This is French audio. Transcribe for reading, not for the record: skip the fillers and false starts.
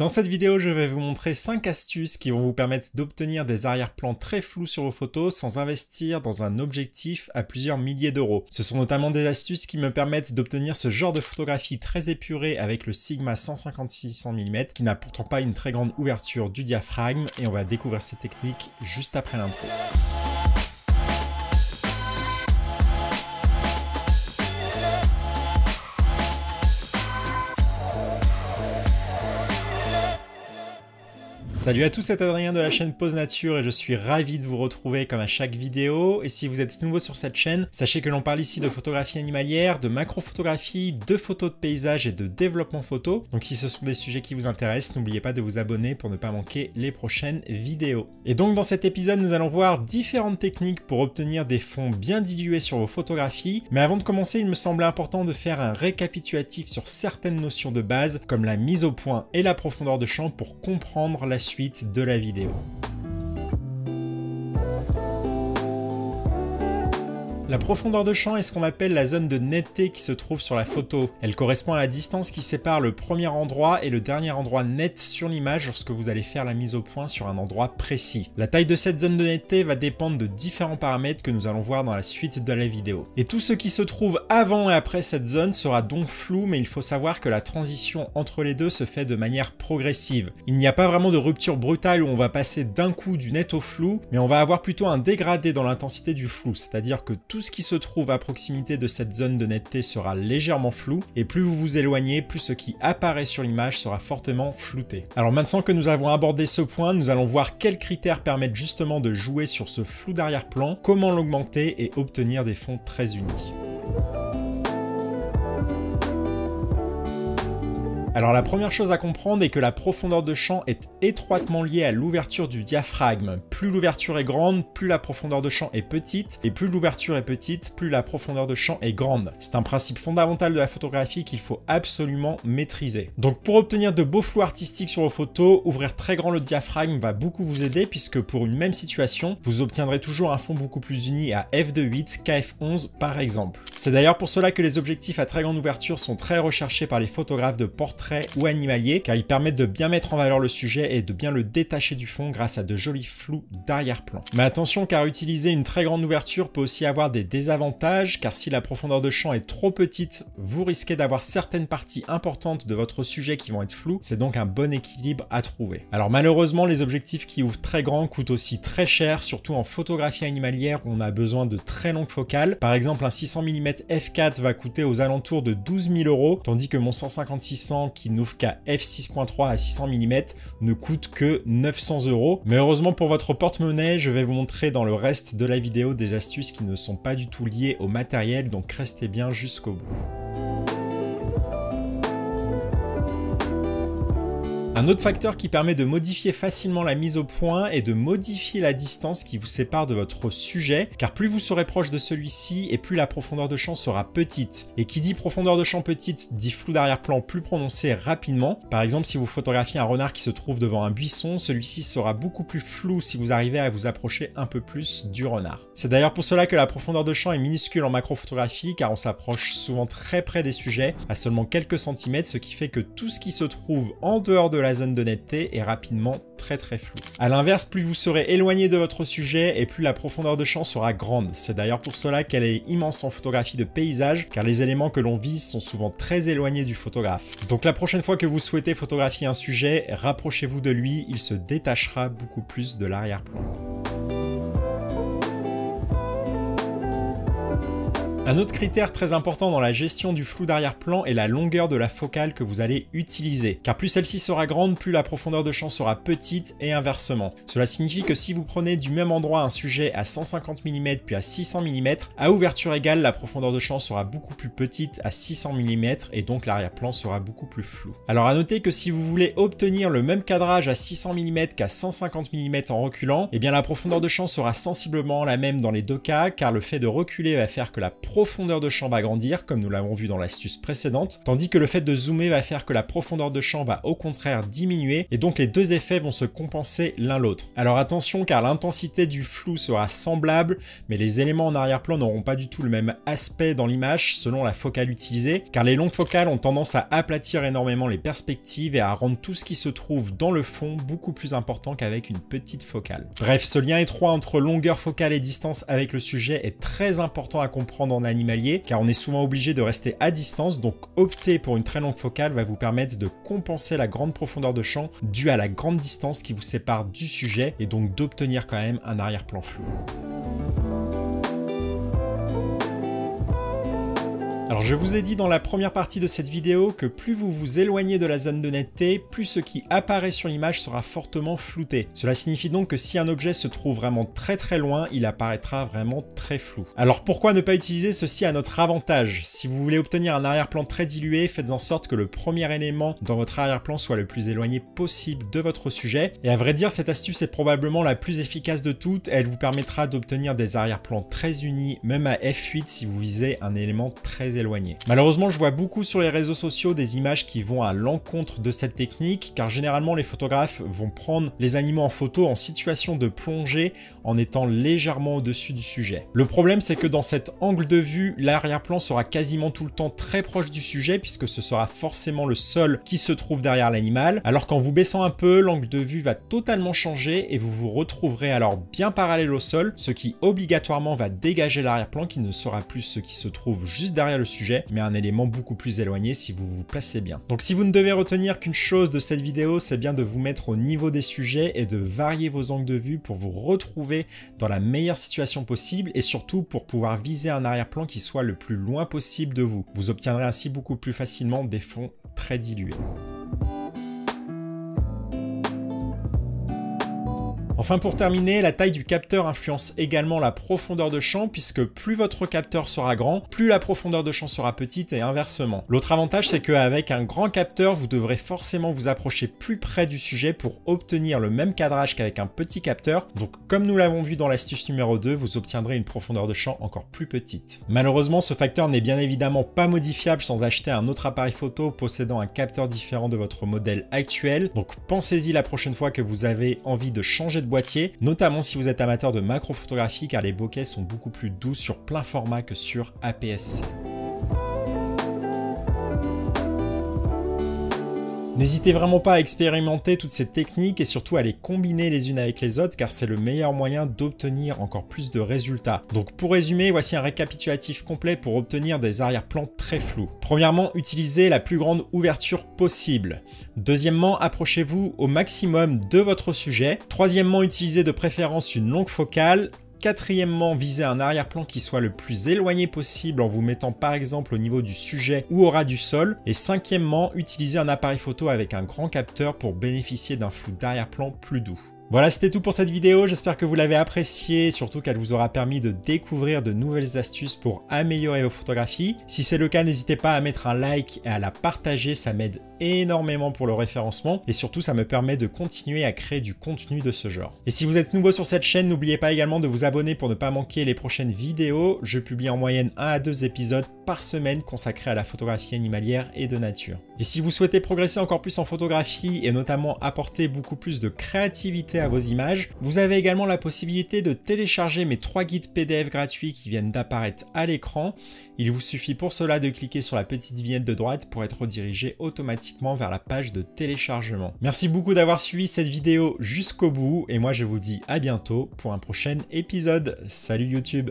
Dans cette vidéo, je vais vous montrer 5 astuces qui vont vous permettre d'obtenir des arrière-plans très flous sur vos photos sans investir dans un objectif à plusieurs milliers d'euros. Ce sont notamment des astuces qui me permettent d'obtenir ce genre de photographie très épurée avec le Sigma 150-600 mm qui n'a pourtant pas une très grande ouverture du diaphragme, et on va découvrir ces techniques juste après l'intro. Salut à tous, c'est Adrien de la chaîne Pose Nature et je suis ravi de vous retrouver comme à chaque vidéo. Et si vous êtes nouveau sur cette chaîne, sachez que l'on parle ici de photographie animalière, de macrophotographie, de photos de paysages et de développement photo. Donc si ce sont des sujets qui vous intéressent, n'oubliez pas de vous abonner pour ne pas manquer les prochaines vidéos. Et donc dans cet épisode, nous allons voir différentes techniques pour obtenir des fonds bien dilués sur vos photographies. Mais avant de commencer, il me semble important de faire un récapitulatif sur certaines notions de base, comme la mise au point et la profondeur de champ, pour comprendre la suite de la vidéo. La profondeur de champ est ce qu'on appelle la zone de netteté qui se trouve sur la photo. Elle correspond à la distance qui sépare le premier endroit et le dernier endroit net sur l'image lorsque vous allez faire la mise au point sur un endroit précis. La taille de cette zone de netteté va dépendre de différents paramètres que nous allons voir dans la suite de la vidéo. Et tout ce qui se trouve avant et après cette zone sera donc flou, mais il faut savoir que la transition entre les deux se fait de manière progressive. Il n'y a pas vraiment de rupture brutale où on va passer d'un coup du net au flou, mais on va avoir plutôt un dégradé dans l'intensité du flou, c'est-à-dire que tout ce qui se trouve à proximité de cette zone de netteté sera légèrement flou, et plus vous vous éloignez, plus ce qui apparaît sur l'image sera fortement flouté. Alors maintenant que nous avons abordé ce point, nous allons voir quels critères permettent justement de jouer sur ce flou d'arrière-plan, comment l'augmenter et obtenir des fonds très unis. Alors la première chose à comprendre est que la profondeur de champ est étroitement liée à l'ouverture du diaphragme. Plus l'ouverture est grande, plus la profondeur de champ est petite, et plus l'ouverture est petite, plus la profondeur de champ est grande. C'est un principe fondamental de la photographie qu'il faut absolument maîtriser. Donc pour obtenir de beaux flous artistiques sur vos photos, ouvrir très grand le diaphragme va beaucoup vous aider, puisque pour une même situation, vous obtiendrez toujours un fond beaucoup plus uni à f2.8 qu'à f11 par exemple. C'est d'ailleurs pour cela que les objectifs à très grande ouverture sont très recherchés par les photographes de portrait ou animalier, car ils permettent de bien mettre en valeur le sujet et de bien le détacher du fond grâce à de jolis flous d'arrière-plan. Mais attention, car utiliser une très grande ouverture peut aussi avoir des désavantages, car si la profondeur de champ est trop petite, vous risquez d'avoir certaines parties importantes de votre sujet qui vont être floues. C'est donc un bon équilibre à trouver. Alors malheureusement, les objectifs qui ouvrent très grand coûtent aussi très cher, surtout en photographie animalière où on a besoin de très longues focales. Par exemple, un 600 mm f4 va coûter aux alentours de 12 000 €, tandis que mon 150-600 qui n'ouvre qu'à f6.3 à 600 mm ne coûte que 900 €. Mais heureusement pour votre porte-monnaie, je vais vous montrer dans le reste de la vidéo des astuces qui ne sont pas du tout liées au matériel, donc restez bien jusqu'au bout. Un autre facteur qui permet de modifier facilement la mise au point est de modifier la distance qui vous sépare de votre sujet, car plus vous serez proche de celui-ci et plus la profondeur de champ sera petite. Et qui dit profondeur de champ petite dit flou d'arrière-plan plus prononcé rapidement. Par exemple, si vous photographiez un renard qui se trouve devant un buisson, celui-ci sera beaucoup plus flou si vous arrivez à vous approcher un peu plus du renard. C'est d'ailleurs pour cela que la profondeur de champ est minuscule en macrophotographie, car on s'approche souvent très près des sujets, à seulement quelques centimètres, ce qui fait que tout ce qui se trouve en dehors de la zone de netteté est rapidement très flou. A l'inverse, plus vous serez éloigné de votre sujet et plus la profondeur de champ sera grande. C'est d'ailleurs pour cela qu'elle est immense en photographie de paysage, car les éléments que l'on vise sont souvent très éloignés du photographe. Donc la prochaine fois que vous souhaitez photographier un sujet, rapprochez-vous de lui, il se détachera beaucoup plus de l'arrière-plan. Un autre critère très important dans la gestion du flou d'arrière-plan est la longueur de la focale que vous allez utiliser, car plus celle-ci sera grande, plus la profondeur de champ sera petite, et inversement. Cela signifie que si vous prenez du même endroit un sujet à 150 mm puis à 600 mm, à ouverture égale, la profondeur de champ sera beaucoup plus petite à 600 mm et donc l'arrière-plan sera beaucoup plus flou. Alors à noter que si vous voulez obtenir le même cadrage à 600 mm qu'à 150 mm en reculant, eh bien la profondeur de champ sera sensiblement la même dans les deux cas, car le fait de reculer va faire que la profondeur profondeur de champ va grandir, comme nous l'avons vu dans l'astuce précédente, tandis que le fait de zoomer va faire que la profondeur de champ va au contraire diminuer, et donc les deux effets vont se compenser l'un l'autre. Alors attention, car l'intensité du flou sera semblable, mais les éléments en arrière-plan n'auront pas du tout le même aspect dans l'image selon la focale utilisée, car les longues focales ont tendance à aplatir énormément les perspectives et à rendre tout ce qui se trouve dans le fond beaucoup plus important qu'avec une petite focale. Bref, ce lien étroit entre longueur focale et distance avec le sujet est très important à comprendre en animalier, car on est souvent obligé de rester à distance, donc opter pour une très longue focale va vous permettre de compenser la grande profondeur de champ due à la grande distance qui vous sépare du sujet, et donc d'obtenir quand même un arrière-plan flou. Alors je vous ai dit dans la première partie de cette vidéo que plus vous vous éloignez de la zone de netteté, plus ce qui apparaît sur l'image sera fortement flouté. Cela signifie donc que si un objet se trouve vraiment très loin, il apparaîtra vraiment très flou. Alors pourquoi ne pas utiliser ceci à notre avantage? Si vous voulez obtenir un arrière-plan très dilué, faites en sorte que le premier élément dans votre arrière-plan soit le plus éloigné possible de votre sujet. Et à vrai dire, cette astuce est probablement la plus efficace de toutes. Elle vous permettra d'obtenir des arrière-plans très unis, même à f8 si vous visez un élément très éloigné. Malheureusement, je vois beaucoup sur les réseaux sociaux des images qui vont à l'encontre de cette technique, car généralement les photographes vont prendre les animaux en photo en situation de plongée en étant légèrement au-dessus du sujet. Le problème, c'est que dans cet angle de vue, l'arrière-plan sera quasiment tout le temps très proche du sujet, puisque ce sera forcément le sol qui se trouve derrière l'animal, alors qu'en vous baissant un peu, l'angle de vue va totalement changer et vous vous retrouverez alors bien parallèle au sol, ce qui obligatoirement va dégager l'arrière-plan qui ne sera plus ce qui se trouve juste derrière le sujet, mais un élément beaucoup plus éloigné si vous vous placez bien. Donc si vous ne devez retenir qu'une chose de cette vidéo, c'est bien de vous mettre au niveau des sujets et de varier vos angles de vue pour vous retrouver dans la meilleure situation possible, et surtout pour pouvoir viser un arrière-plan qui soit le plus loin possible de vous. Vous obtiendrez ainsi beaucoup plus facilement des fonds très dilués. Enfin, pour terminer, la taille du capteur influence également la profondeur de champ, puisque plus votre capteur sera grand, plus la profondeur de champ sera petite, et inversement. L'autre avantage, c'est qu'avec un grand capteur, vous devrez forcément vous approcher plus près du sujet pour obtenir le même cadrage qu'avec un petit capteur. Donc comme nous l'avons vu dans l'astuce numéro 2, vous obtiendrez une profondeur de champ encore plus petite. Malheureusement, ce facteur n'est bien évidemment pas modifiable sans acheter un autre appareil photo possédant un capteur différent de votre modèle actuel. Donc pensez-y la prochaine fois que vous avez envie de changer de boîtier, notamment si vous êtes amateur de macrophotographie, car les bokeh sont beaucoup plus doux sur plein format que sur APS-C. N'hésitez vraiment pas à expérimenter toutes ces techniques et surtout à les combiner les unes avec les autres, car c'est le meilleur moyen d'obtenir encore plus de résultats. Donc pour résumer, voici un récapitulatif complet pour obtenir des arrière-plans très flous. Premièrement, utilisez la plus grande ouverture possible. Deuxièmement, approchez-vous au maximum de votre sujet. Troisièmement, utilisez de préférence une longue focale. Quatrièmement, visez un arrière-plan qui soit le plus éloigné possible en vous mettant par exemple au niveau du sujet ou au ras du sol. Et cinquièmement, utilisez un appareil photo avec un grand capteur pour bénéficier d'un flou d'arrière-plan plus doux. Voilà, c'était tout pour cette vidéo, j'espère que vous l'avez appréciée et surtout qu'elle vous aura permis de découvrir de nouvelles astuces pour améliorer vos photographies. Si c'est le cas, n'hésitez pas à mettre un like et à la partager, ça m'aide énormément pour le référencement et surtout ça me permet de continuer à créer du contenu de ce genre. Et si vous êtes nouveau sur cette chaîne, n'oubliez pas également de vous abonner pour ne pas manquer les prochaines vidéos. Je publie en moyenne 1 à 2 épisodes par semaine consacrés à la photographie animalière et de nature. Et si vous souhaitez progresser encore plus en photographie et notamment apporter beaucoup plus de créativité à vos images, vous avez également la possibilité de télécharger mes 3 guides PDF gratuits qui viennent d'apparaître à l'écran. Il vous suffit pour cela de cliquer sur la petite vignette de droite pour être redirigé automatiquement vers la page de téléchargement. Merci beaucoup d'avoir suivi cette vidéo jusqu'au bout et moi je vous dis à bientôt pour un prochain épisode. Salut YouTube!